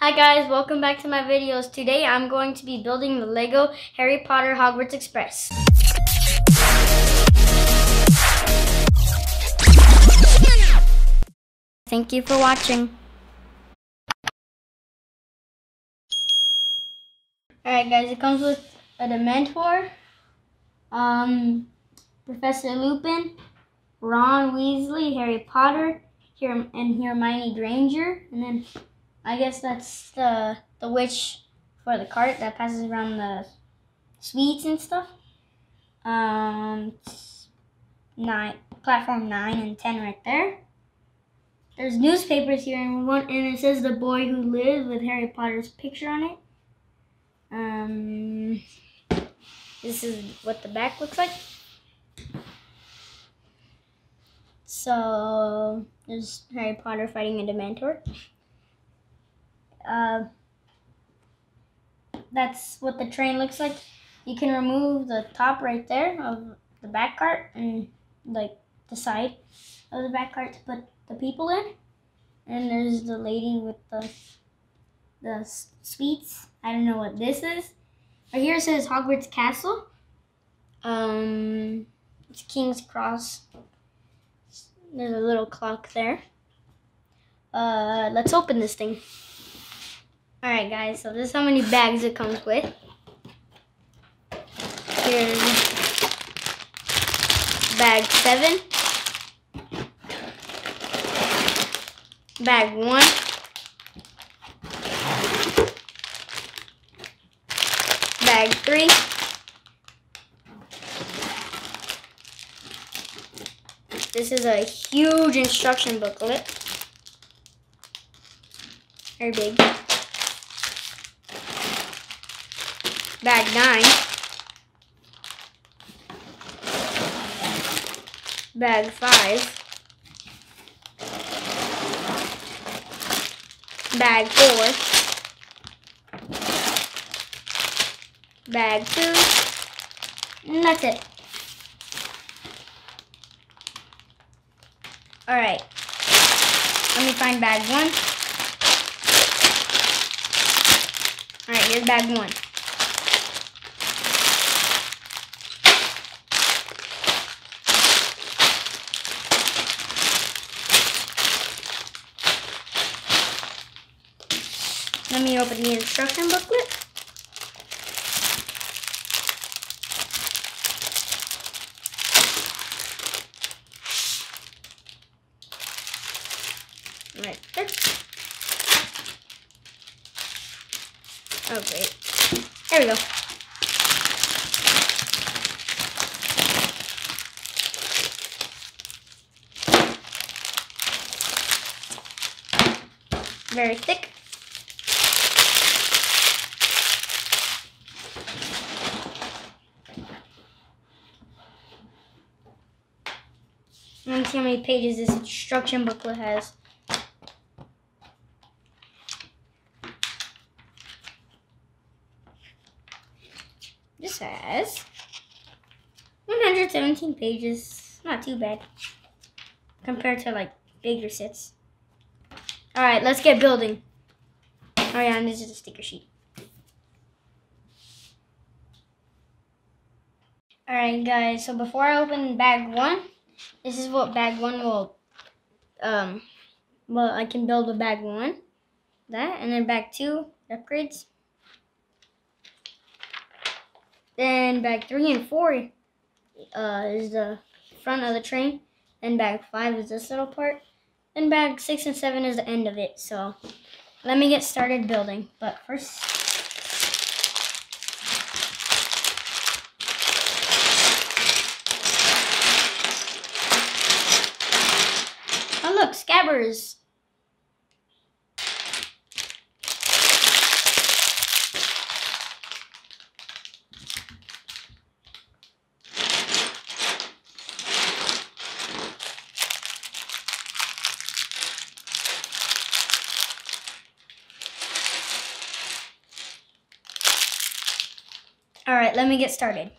Hi guys, welcome back to my videos. Today I'm going to be building the Lego Harry Potter Hogwarts Express. Thank you for watching. Alright guys, it comes with a Dementor, Professor Lupin, Ron Weasley, Harry Potter, and Hermione Granger, and then I guess that's the witch for the cart that passes around the sweets and stuff. Platform 9 and 10 right there. There's newspapers here and it says The Boy Who Lived with Harry Potter's picture on it. This is what the back looks like. So there's Harry Potter fighting a Dementor. That's what the train looks like. You can remove the top right there of the back cart and like the side of the back cart to put the people in. And there's the lady with the sweets. I don't know what this is. Right here it says Hogwarts Castle. It's King's Cross. There's a little clock there. Let's open this thing. Alright guys, so this is how many bags it comes with. Here's bag 7, bag 1, bag 3, this is a huge instruction booklet, very big. Bag 9, bag 5, bag 4, bag 2, and that's it. Alright, let me find bag 1. Alright, here's bag 1. Let me open the instruction booklet. Right there. Oh, great. There we go. Very thick. Let me see how many pages this instruction booklet has. This has 117 pages. Not too bad compared to like bigger sets. All right, let's get building. Oh yeah, and this is the sticker sheet. All right, guys. So before I open bag 1. This is what bag 1 will, I can build with bag 1, that, and then bag 2, upgrades. Then bag 3 and 4 is the front of the train, then bag 5 is this little part, then bag 6 and 7 is the end of it. So let me get started building, but first... Scabbers. All right, let me get started.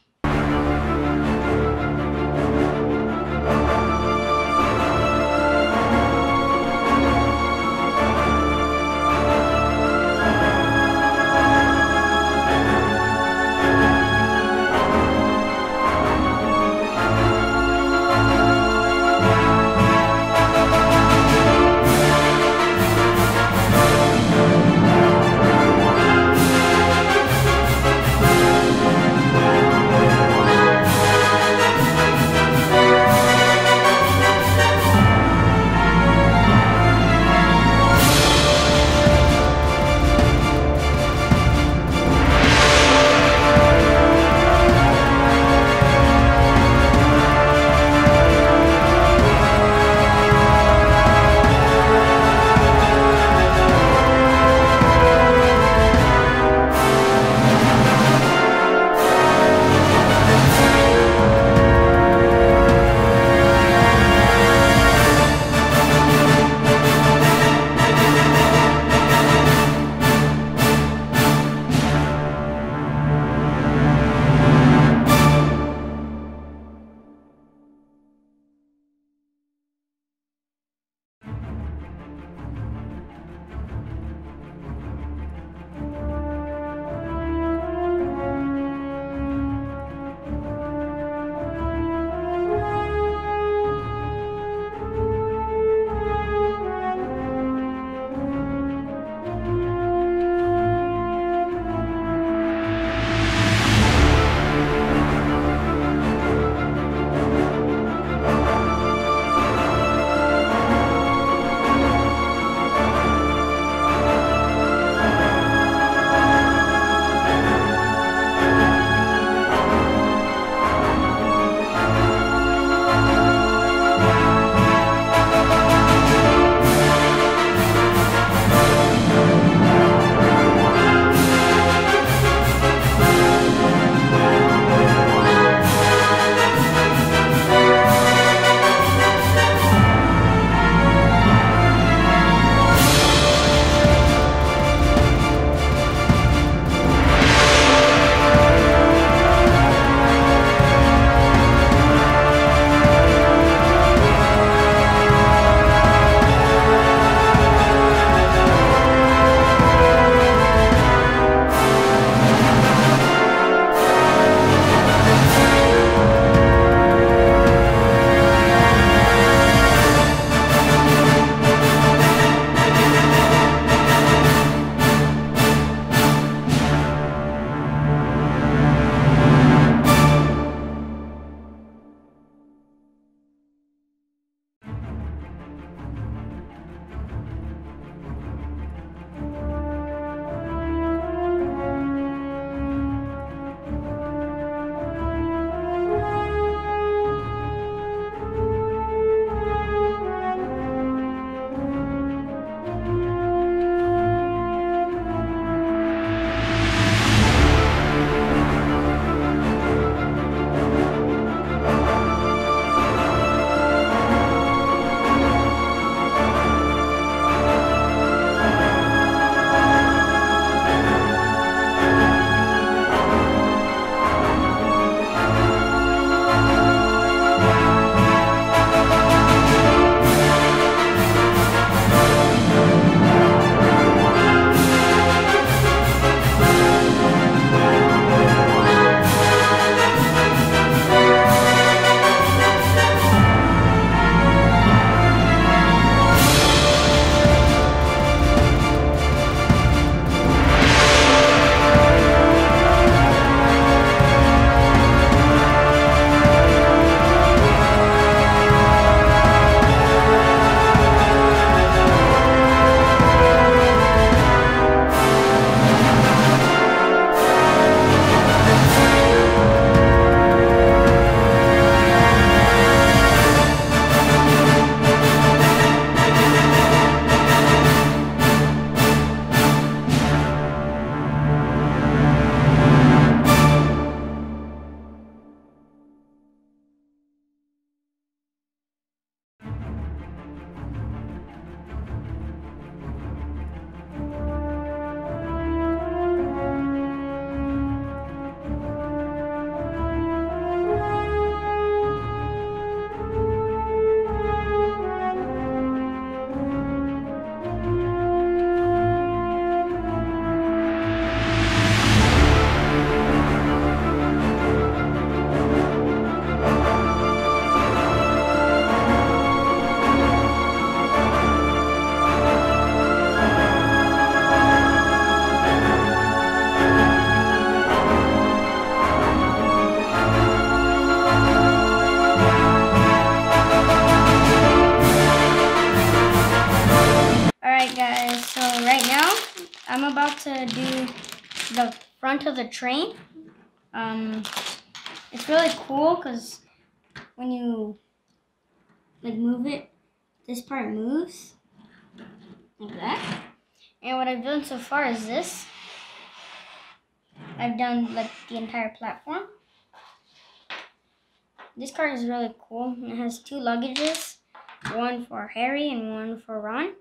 I'm about to do the front of the train. It's really cool because when you like move it, this part moves like that. And what I've done so far is this. I've done like the entire platform. This car is really cool. It has two luggages, one for Harry and one for Ron.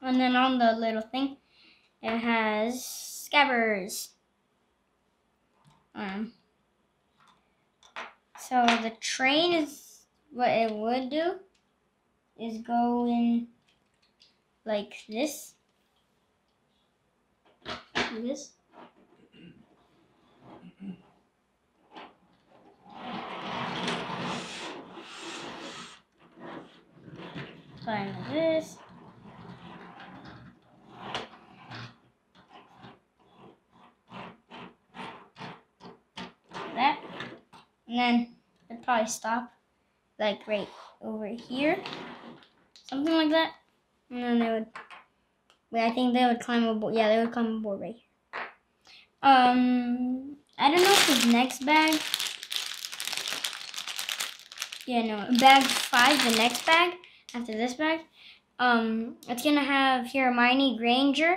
And then on the little thing, it has Scabbers. So the train is what it would do is go in like this. Like this. Like that. And then it'd probably stop like right over here. Something like that. And then they would, I think they would climb aboard. Yeah, they would climb aboard right here. I don't know if his next bag. Yeah, no, bag 5, the next bag. After this bag, it's gonna have Hermione Granger,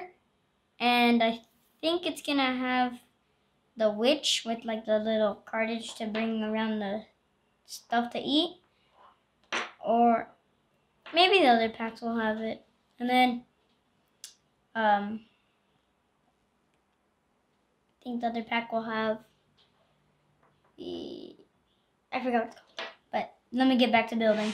and I think it's gonna have the witch with like the little cartage to bring around the stuff to eat, or maybe the other packs will have it. And then, I think the other pack will have the, I forgot what it's called, but let me get back to building.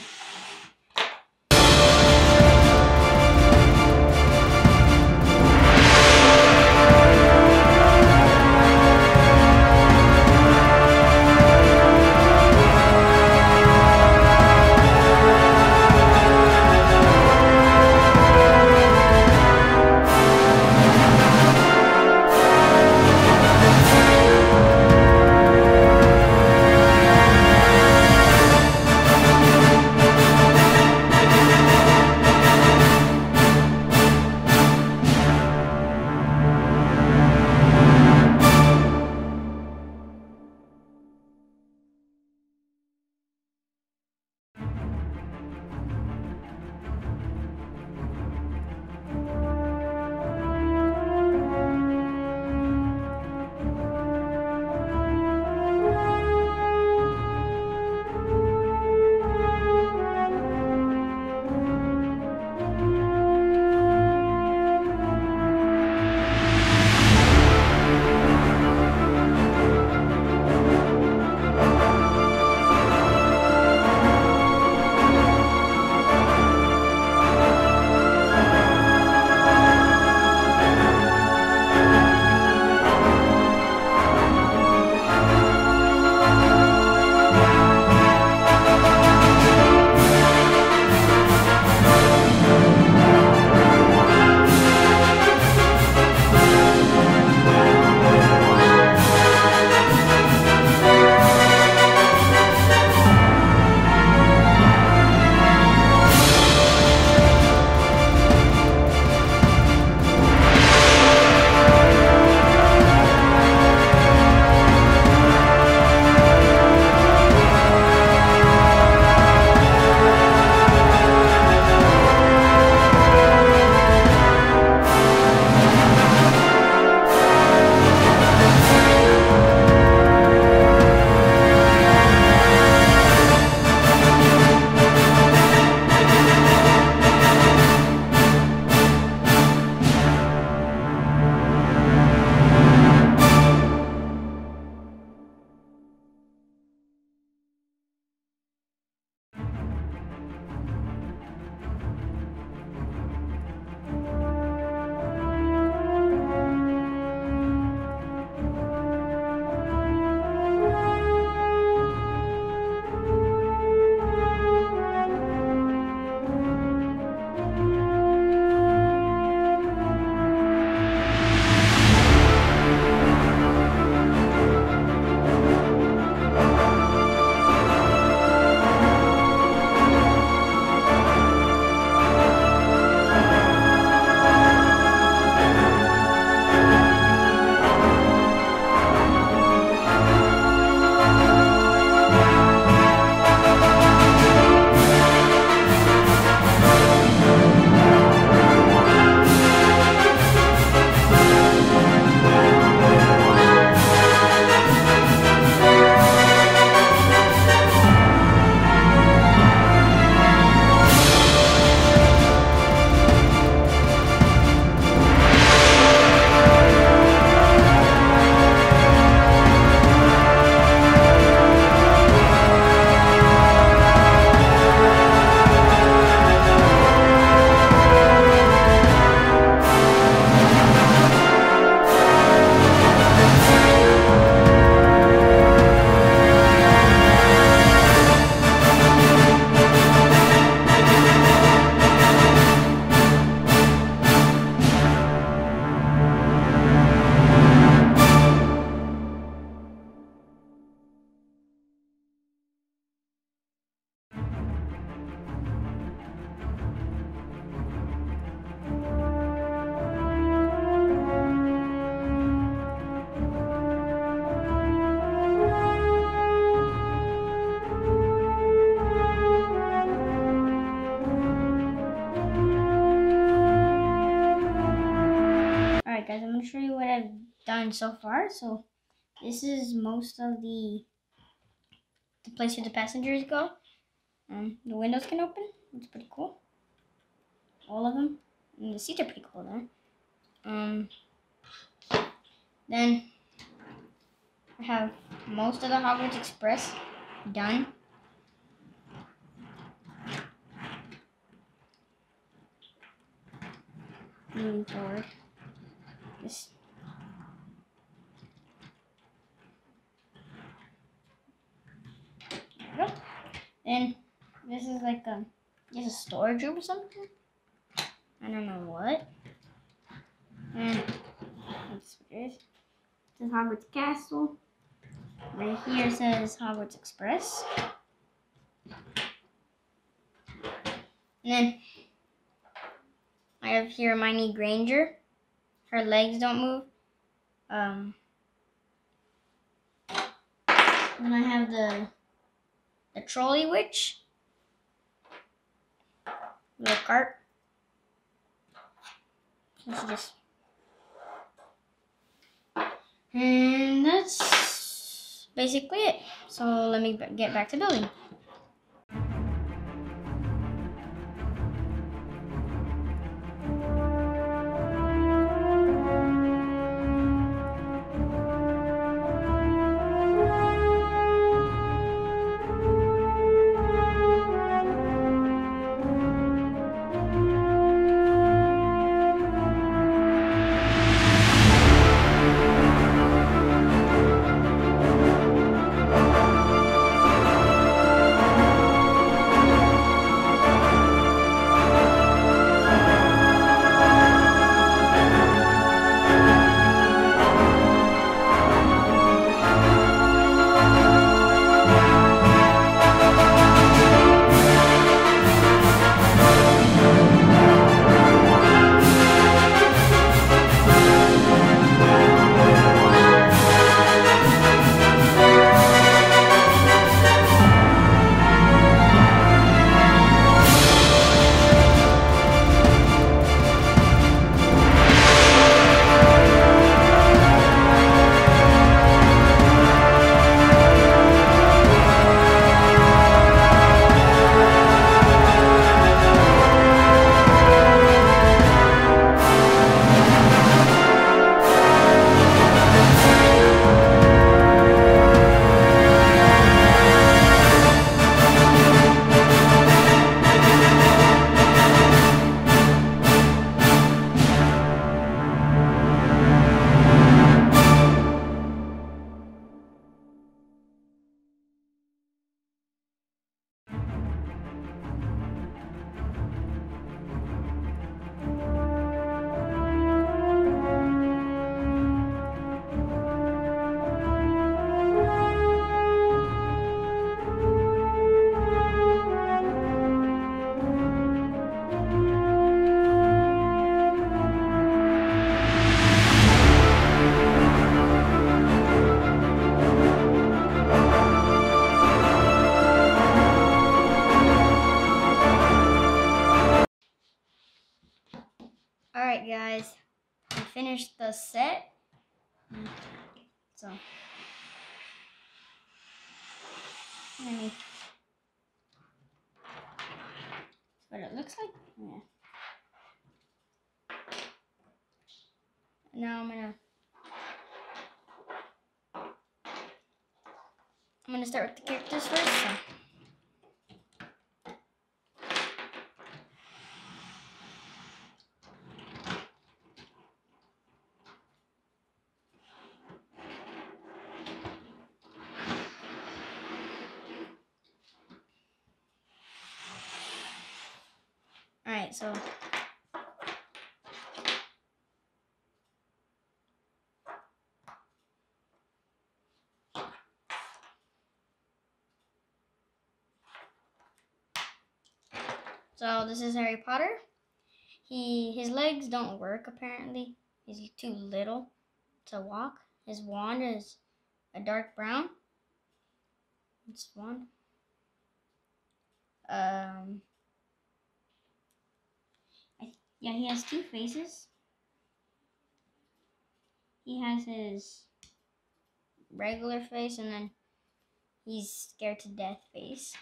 guys, I'm gonna show you what I've done so far. So this is most of the place where the passengers go. The windows can open. It's pretty cool. All of them. And the seats are pretty cool there. Then I have most of the Hogwarts Express done. Moving forward. This. There we go. Then this is like a just a storage room or something. I don't know what. And that's what it is. It says Hogwarts Castle. Right here says Hogwarts Express. And then I have here Hermione Granger. Her legs don't move. Then I have the trolley witch. Little cart. Let's just. And that's basically it. So let me get back to building. Alright guys, I finished the set. So let me, that's what it looks like. Yeah. Now I'm gonna start with the characters first. So. So this is Harry Potter. His legs don't work apparently. He's too little to walk. His wand is a dark brown. It's wand. Yeah, he has two faces. He has his regular face, and then he's scared to death face.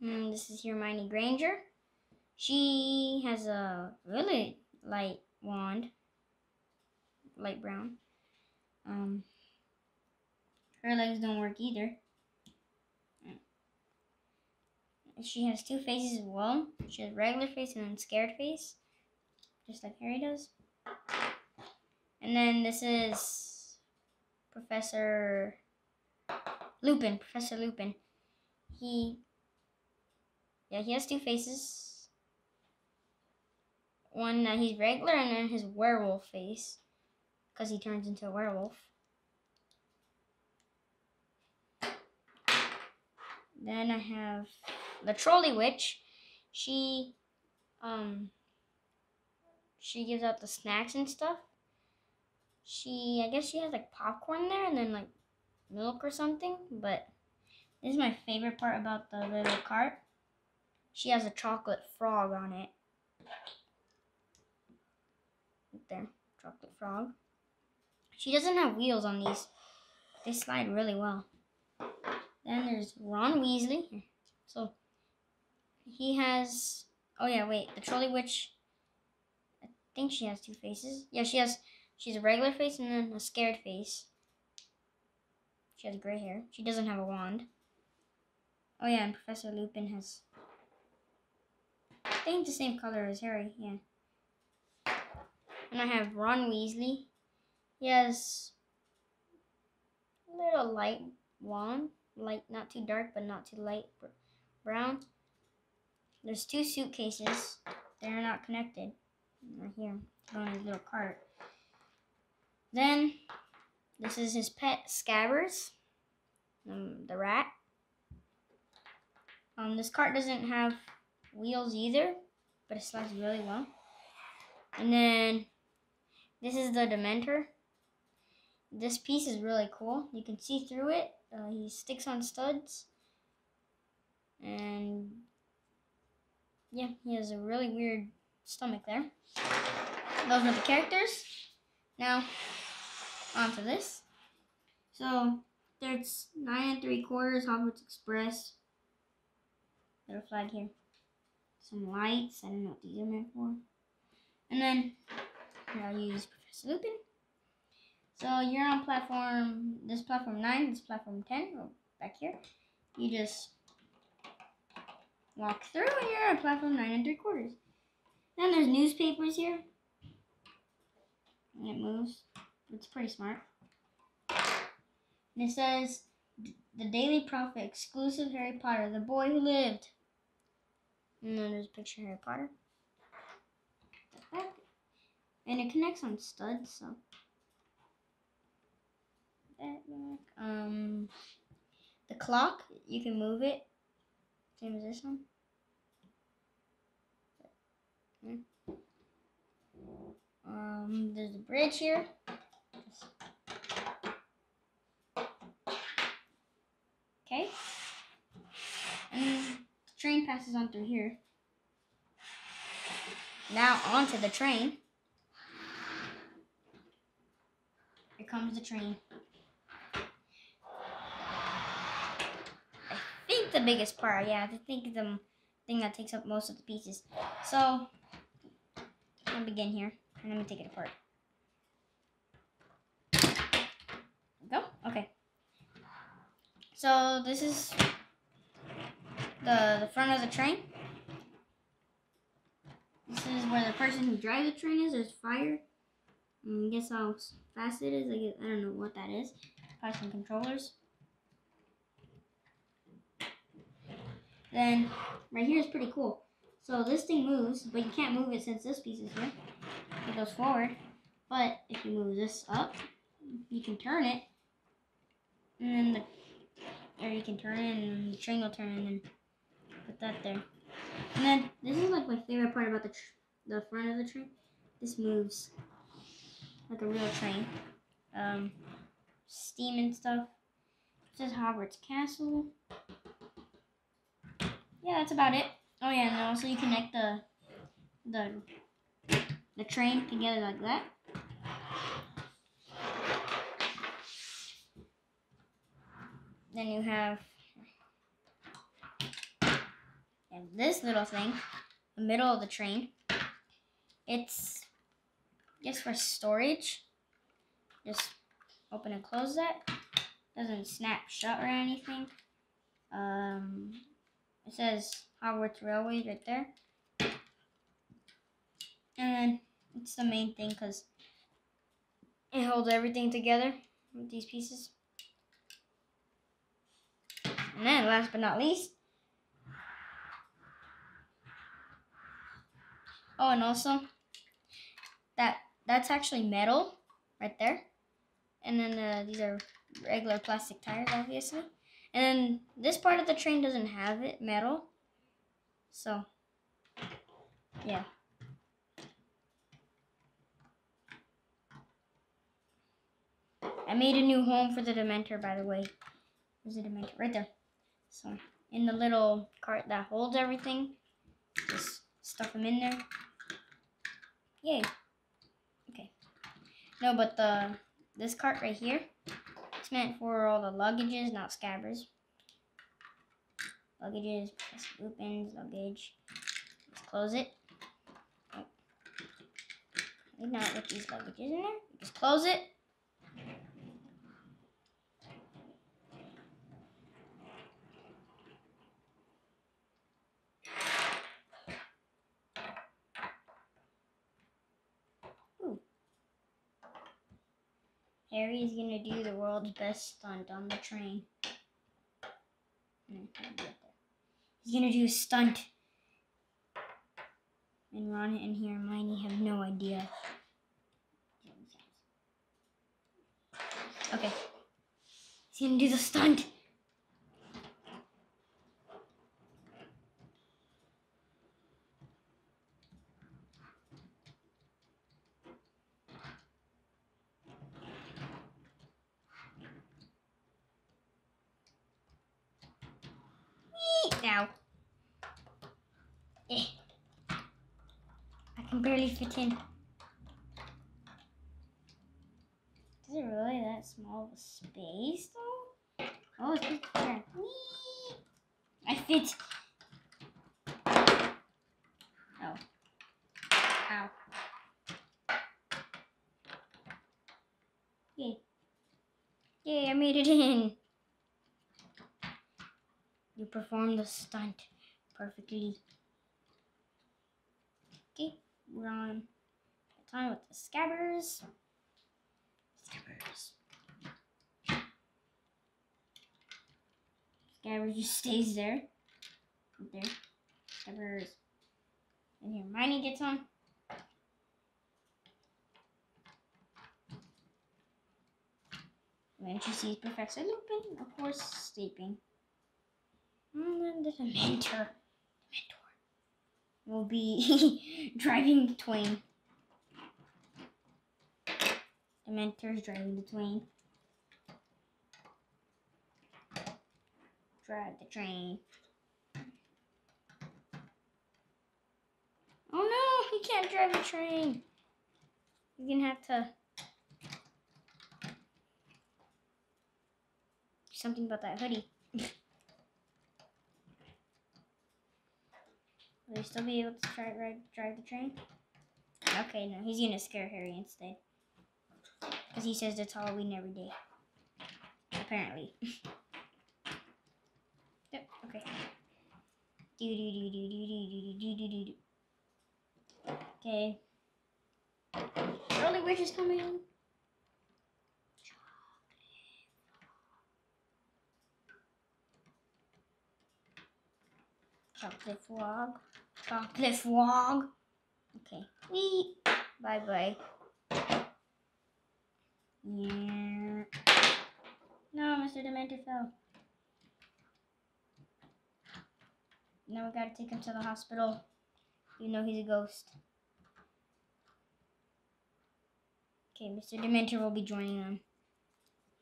And this is Hermione Granger. She has a really light wand, light brown. Her legs don't work either. She has two faces as well. She has regular face and then scared face, just like Harry does. And then this is Professor Lupin. He has two faces. One that he's regular, and then his werewolf face, because he turns into a werewolf. Then I have the trolley witch. She gives out the snacks and stuff. I guess she has like popcorn there and then like milk or something. But this is my favorite part about the little cart. She has a chocolate frog on it. Right there, chocolate frog. She doesn't have wheels on these. They slide really well. Then there's Ron Weasley. So he has, the trolley witch, I think she has two faces. Yeah, she's a regular face and then a scared face. She has gray hair. She doesn't have a wand. Oh yeah, and Professor Lupin has, I think, the same color as Harry, yeah. And I have Ron Weasley. He has a little light wand. Light, not too dark, but not too light brown. There's two suitcases. They're not connected. Right here, going in his little cart. Then, this is his pet, Scabbers, the rat. This cart doesn't have wheels either, but it slides really well. And then, this is the Dementor. This piece is really cool. You can see through it. He sticks on studs, and yeah, he has a really weird stomach there. Those are the characters. Now, on to this. So, there's 9¾, Hogwarts Express. Little flag here. Some lights, I don't know what these are meant for. And then, I'll use Professor Lupin. So you're on platform 9, this platform 10, back here. You just walk through and you're on platform 9¾. Then there's newspapers here. And it moves. It's pretty smart. And it says, The Daily Prophet, exclusive Harry Potter, The Boy Who Lived. And then there's a picture of Harry Potter. And it connects on studs, so. The clock, you can move it, same as this one. There's a bridge here. Okay, and the train passes on through here. Now onto the train. Here comes the train. The biggest part, yeah, I think the thing that takes up most of the pieces. So I'll begin here and let me take it apart. Go, okay. So this is the front of the train. This is where the person who drives the train is. There's fire. I guess how fast it is. I don't know what that is. Probably some controllers. Then, right here is pretty cool. So this thing moves, but you can't move it since this piece is here. It goes forward. But if you move this up, you can turn it. And then you can turn it, and the train will turn, and then put that there. And then, this is like my favorite part about the front of the train. This moves like a real train. Steam and stuff. It says Hogwarts Castle. Yeah, that's about it. Oh yeah, and also you connect the the train together like that. Then you have this little thing, the middle of the train. It's just for storage. Just open and close that. Doesn't snap shut or anything. It says Hogwarts Railway right there. And it's the main thing because it holds everything together with these pieces. And then last but not least, oh, and also that's actually metal right there. And then these are regular plastic tires, obviously. And then this part of the train doesn't have it, metal. So, yeah. I made a new home for the Dementor, by the way. There's a Dementor right there. So, in the little cart that holds everything, just stuff them in there. Yay. Okay. No, but this cart right here, it's meant for all the luggages, not Scabbers. Luggages, Professor Lupin's luggage. Let's close it. Oh. Maybe not with these luggages in there. Just close it. Harry's gonna do the world's best stunt on the train. He's gonna do a stunt. And Ron and Hermione have no idea. Okay. He's gonna do the stunt. Now, I can barely fit in. Is it really that small of a space though? Oh, it's just there. Whee! I fit. Oh. Ow. Yay. Yay, I made it in. You performed the stunt perfectly. Okay, we're on time with the Scabbers. Scabbers. Scabbers just stays there. Right there. Scabbers. And Hermione gets on. Then she sees Professor Lupin, of course, sleeping. And then the Dementor will be driving the train. Dementor's driving the train. Drive the train. Oh no, he can't drive the train. You're gonna have to do something about that hoodie. Will he still be able to drive the train? Okay, no, he's gonna scare Harry instead. Because he says it's Halloween every day. Apparently. Yep, okay. Okay. Early witch is coming. Chocolate vlog. Chocolate vlog. Okay. Wee. Bye bye. Yeah. No, Mr. Dementor fell. Now we gotta take him to the hospital. You know he's a ghost. Okay, Mr. Dementor will be joining them.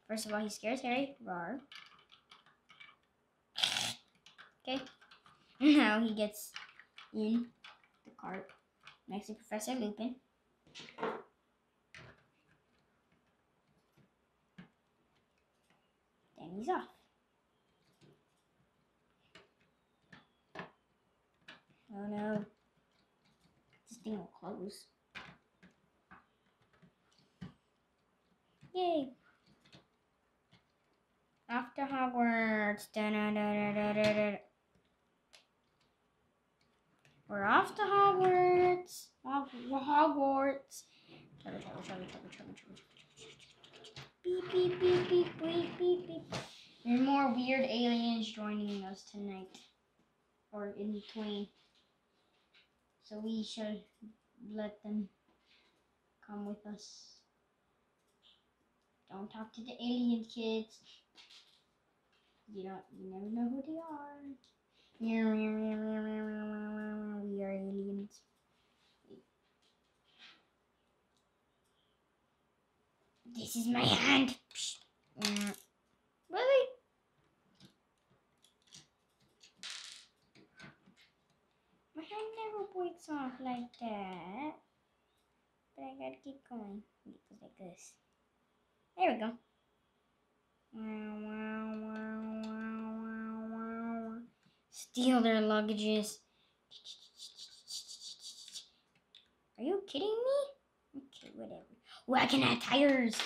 First of all, he scares Harry. Rawr. Okay. Now he gets in the cart next to Professor Lupin. Then he's off. Oh no. This thing will close. Yay. Off to Hogwarts. Da, da, da, da, da, da. We're off to Hogwarts. Off to Hogwarts. Beep, beep, beep, beep, beep, beep, beep. There are more weird aliens joining us tonight. Or in between. So we should let them come with us. Don't talk to the alien kids. You never know who they are. We are aliens. This is my hand. Really? My hand never breaks off like that. But I gotta keep going. It goes like this. There we go. Steal their luggages. Are you kidding me? Okay, whatever. Whacking at tires.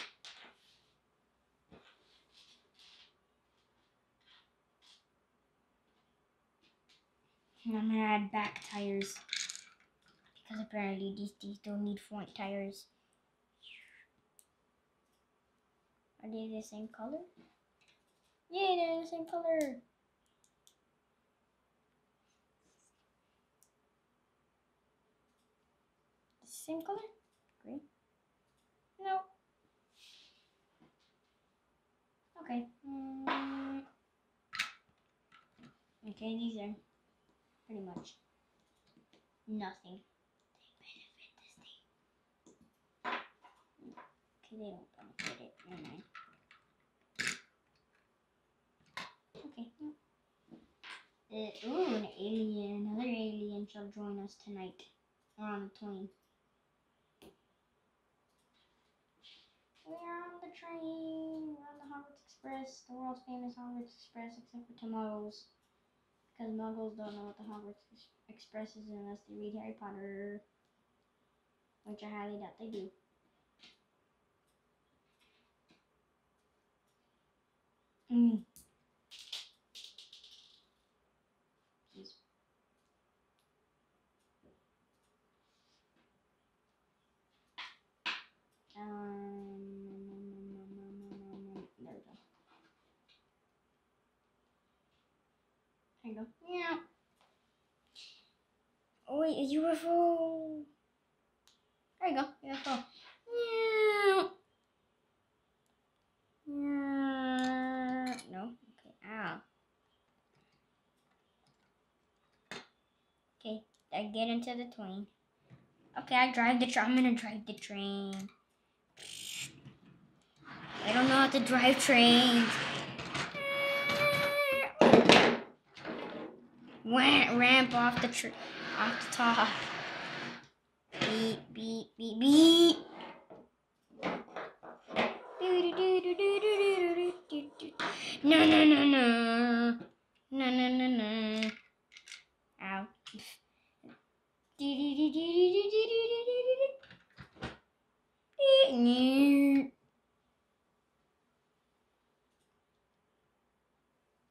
And I'm gonna add back tires. Because apparently these don't need front tires. Are they the same color? Yay, they're the same color. Same color? Green? No. Okay. Okay, these are pretty much nothing. They benefit this thing. Okay, they don't benefit it. Never mind. Okay. Ooh, an alien. Another alien shall join us tonight. We're on the train. We're on the train. We're on the Hogwarts Express. The world's famous Hogwarts Express, except for to muggles. Because muggles don't know what the Hogwarts Express is unless they read Harry Potter. Which I highly doubt they do. Mm. There we go. There you go. Yeah. Oh wait, a UFO. There you go. UFO. Yeah. Yeah. No. Okay. Ow. Okay. I get into the train. Okay, I drive the train. I'm gonna drive the train. I don't know how to drive trains. Ramp off the top. Beep beep beep beep. No no no no. No no no no. Ow.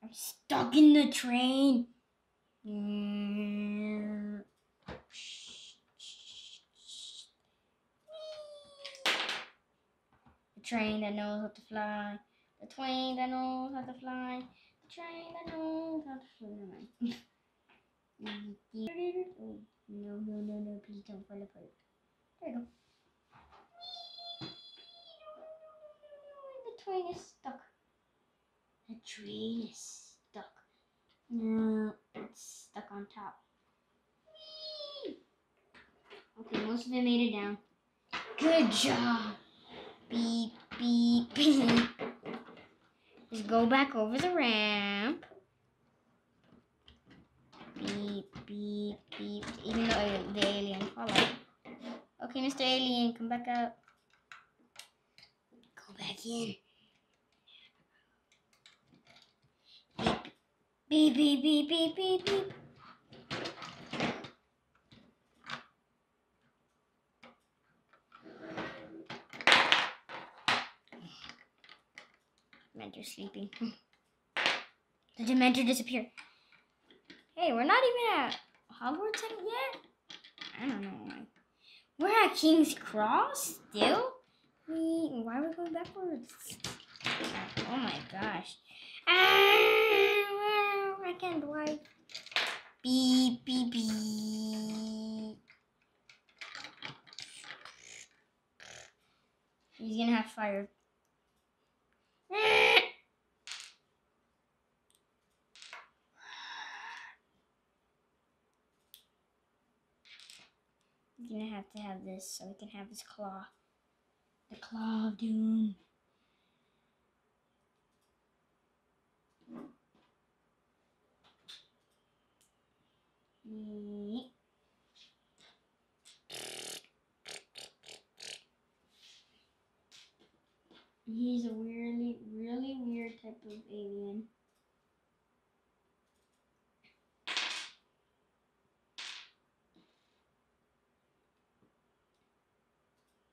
I'm stuck in the train. The train that knows how to fly. The train that knows how to fly. The train that knows how to fly. No, no, no, no, please don't fall apart. There you go. The train is stuck. The train is stuck. No, it's stuck on top. Okay, most of it made it down. Good job. Beep, beep, beep. Just go back over the ramp. Beep, beep, beep. Even though the aliens follow. Okay, Mr. Alien, come back out. Go back in. Beep, beep, beep, beep, beep, beep. Dementor's sleeping. The Dementor disappeared. Hey, we're not even at Hogwarts yet? I don't know why. We're at King's Cross still? Why are we going backwards? Oh my gosh. Ah, I can't drive. Beep, beep, beep. He's gonna have fire. He's gonna have to have this so he can have his claw. The claw of doom. He's a really, really weird type of alien.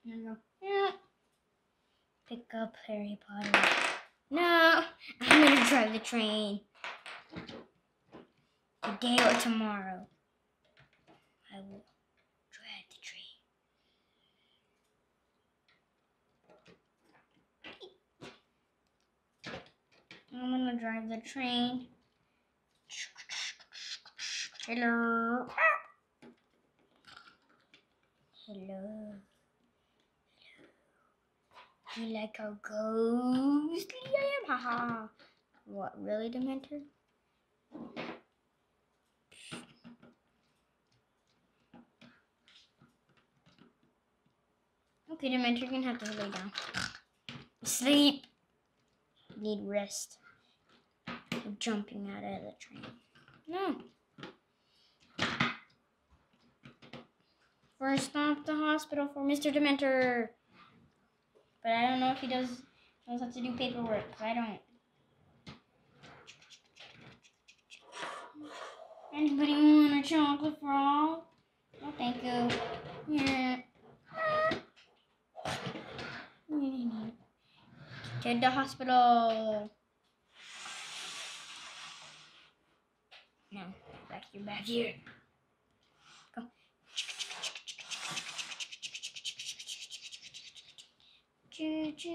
There we go. Yeah. Pick up Harry Potter. No, I'm gonna drive the train. Today or tomorrow, I will drive the train. I'm gonna drive the train. Hello. Hello. You like how ghostly I am? Haha. What, really, Dementor? Okay, Dementor, you're gonna have to lay down. Sleep. Need rest. I'm jumping out of the train. No. First stop, the hospital for Mr. Dementor. But I don't know if he doesn't have to do paperwork, because I don't. Anybody want a chocolate frog? No, thank you. Yeah. To the hospital. No, back here. Go. Choo choo.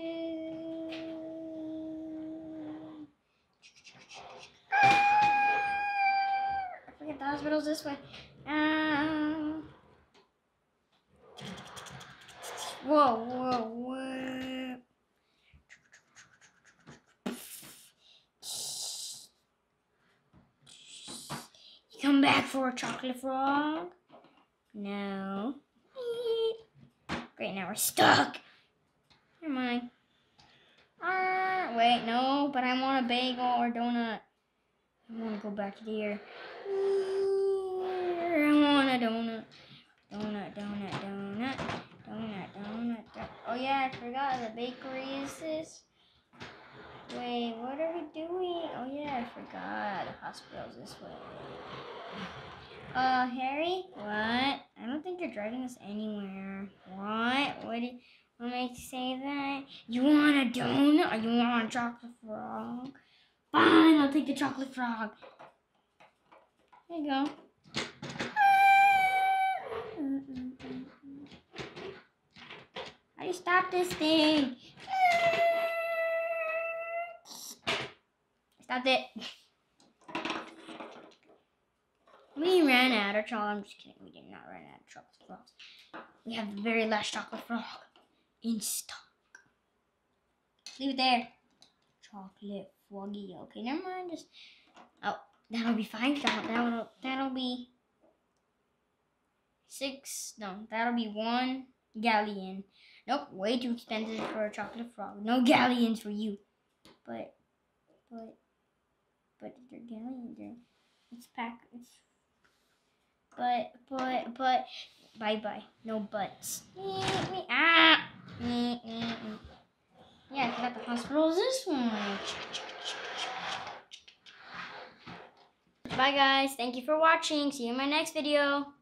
I forget the hospital's this way. Whoa, whoa, whoa. You come back for a chocolate frog? No. Great, now we're stuck. Never mind. Wait, no, but I want a bagel or donut. I want to go back here. I want a donut. Donut, donut, donut. Donut, donut, donut. Oh, yeah, I forgot the bakery is this. Wait, what are we doing? Oh, yeah, I forgot. The hospital's this way. Harry? What? I don't think you're driving us anywhere. What? What do you... Let me say that. You want a donut or you want a chocolate frog? Fine, I'll take the chocolate frog. There you go. How do you stop this thing? Stop it. We ran out of chocolate. I'm just kidding. We did not run out of chocolate frogs. We have the very last chocolate frog. In stock. Leave it there. Chocolate froggy. Okay, never mind. Just that'll be fine. That'll be six. No, that'll be one galleon. Nope, way too expensive for a chocolate frog. No galleons for you. But they're galleons. It's pack. It's but, bye-bye. No buts. Ah! Yeah, I forgot the hospital is this one. Bye, guys. Thank you for watching. See you in my next video.